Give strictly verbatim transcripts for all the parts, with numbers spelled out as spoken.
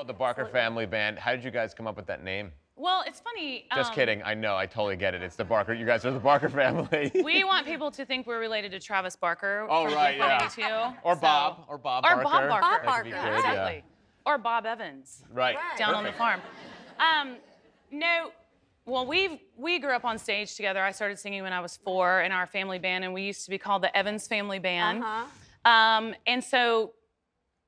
called the Barker Family Band. How did you guys come up with that name? Well, it's funny. Just um, kidding. I know. I totally get it. It's the Barker. You guys are the Barker family. We want people to think we're related to Travis Barker. Oh, right, yeah. Too, or so. Bob. Or Bob or Barker. Or Bob Barker. Bob Barker. Good, exactly. Yeah. Or Bob Evans. Right. right. Down Perfect. on the farm. Um, no, well, we we grew up on stage together. I started singing when I was four in our family band, and we used to be called the Evans Family Band. Uh-huh. Um, and so,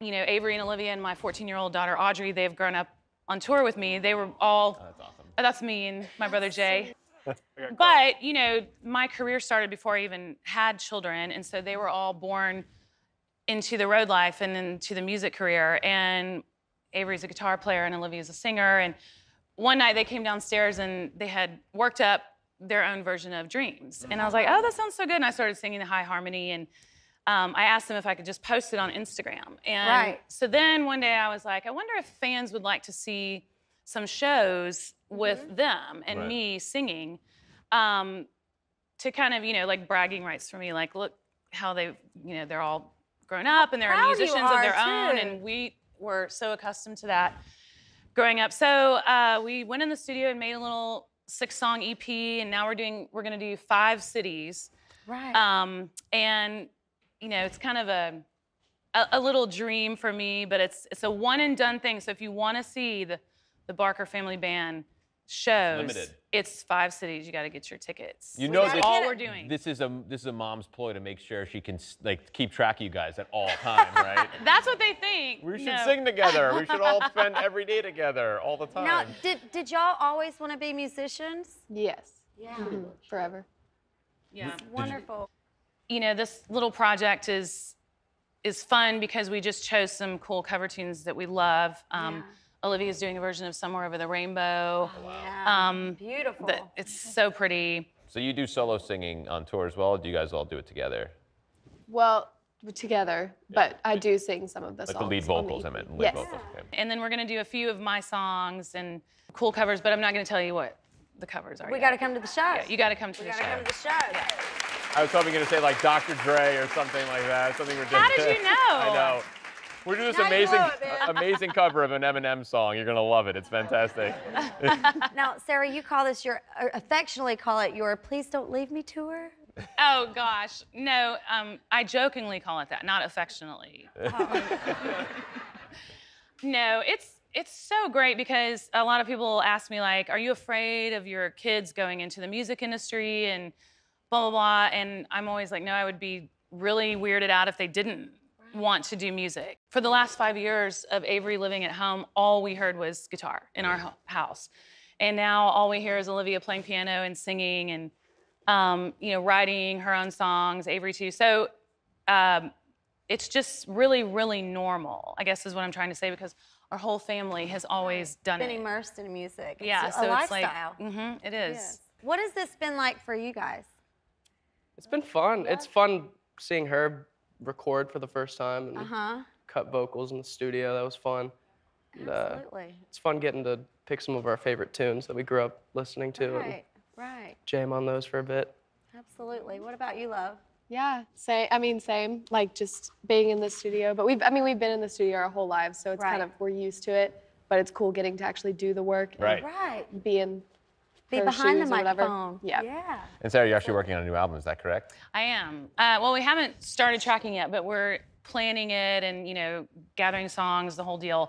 you know, Avery and Olivia and my fourteen-year-old daughter, Audrey, they've grown up on tour with me. They were all... Oh, that's awesome. Oh, that's me and my brother Jay. But, you know, my career started before I even had children, and so they were all born into the road life and into the music career. And Avery's a guitar player and Olivia's a singer. And one night they came downstairs and they had worked up their own version of Dreams. And I was like, oh, that sounds so good. And I started singing the high harmony, and Um, I asked them if I could just post it on Instagram. And right. so then one day I was like, I wonder if fans would like to see some shows with mm-hmm. them and right. me singing um, to kind of, you know, like bragging rights for me. Like, look how they, you know, they're all grown up and they're Proud musicians of their too. own. And we were so accustomed to that growing up. So uh, we went in the studio and made a little six-song E P. And now we're doing, we're going to do five cities. Right. Um, and... You know, it's kind of a, a a little dream for me, but it's it's a one and done thing. So if you want to see the the Barker Family Band shows, Limited. it's five cities. You got to get your tickets. You know, that's all we're doing. This is a this is a mom's ploy to make sure she can like keep track of you guys at all time, right? That's what they think. We should no. sing together. We should all spend every day together, all the time. Now, did did y'all always want to be musicians? Yes. Yeah. Mm-hmm. Forever. Yeah. Wonderful. You know, this little project is is fun because we just chose some cool cover tunes that we love. Um, yeah. Olivia's doing a version of Somewhere Over the Rainbow. Oh, wow. Yeah. Um, Beautiful. The, it's so pretty. So you do solo singing on tour as well, or do you guys all do it together? Well, together, yeah. but I do sing some of the like songs. The lead vocals, the I meant. Lead yes. vocals. Yeah. And then we're going to do a few of my songs and cool covers, but I'm not going to tell you what the covers are. We got to come to the show. Yeah, you got to come to we the show. We got to come to the show. Yeah. I was hoping you were going to say, like, Doctor Dre or something like that. Something ridiculous. How did you know? I know. We're doing this now amazing, it, amazing cover of an Eminem song. You're going to love it. It's fantastic. Now, Sarah, you call this your, affectionately call it your Please Don't Leave Me tour? Oh, gosh. No, um, I jokingly call it that, not affectionately. Oh. No, it's... It's so great because a lot of people ask me, like, are you afraid of your kids going into the music industry and blah, blah, blah? And I'm always like, no, I would be really weirded out if they didn't want to do music. For the last five years of Avery living at home, all we heard was guitar in our house. And now all we hear is Olivia playing piano and singing and, um, you know, writing her own songs, Avery too. So um, it's just really, really normal, I guess is what I'm trying to say, because our whole family has always done been it. Been immersed in music. It's yeah, a, so a it's lifestyle. Like, mm-hmm, it is. Yes. What has this been like for you guys? It's been fun. Yeah. It's fun seeing her record for the first time and uh-huh. cut vocals in the studio. That was fun. And, Absolutely. Uh, it's fun getting to pick some of our favorite tunes that we grew up listening to. Right, and right. Jam on those for a bit. Absolutely. What about you, love? Yeah, same. I mean, same. Like just being in the studio, but we've—I mean—we've been in the studio our whole lives, so it's right. kind of we're used to it. But it's cool getting to actually do the work. Right. Right. Be in. Be behind the microphone. Yeah. Yeah. And Sarah, you're actually working on a new album. Is that correct? I am. Uh, well, we haven't started tracking yet, but we're planning it and you know gathering songs, the whole deal.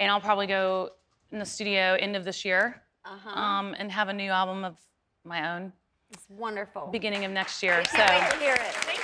And I'll probably go in the studio end of this year uh-huh. um, and have a new album of my own. It's wonderful. Beginning of next year. So. I can't wait to hear it.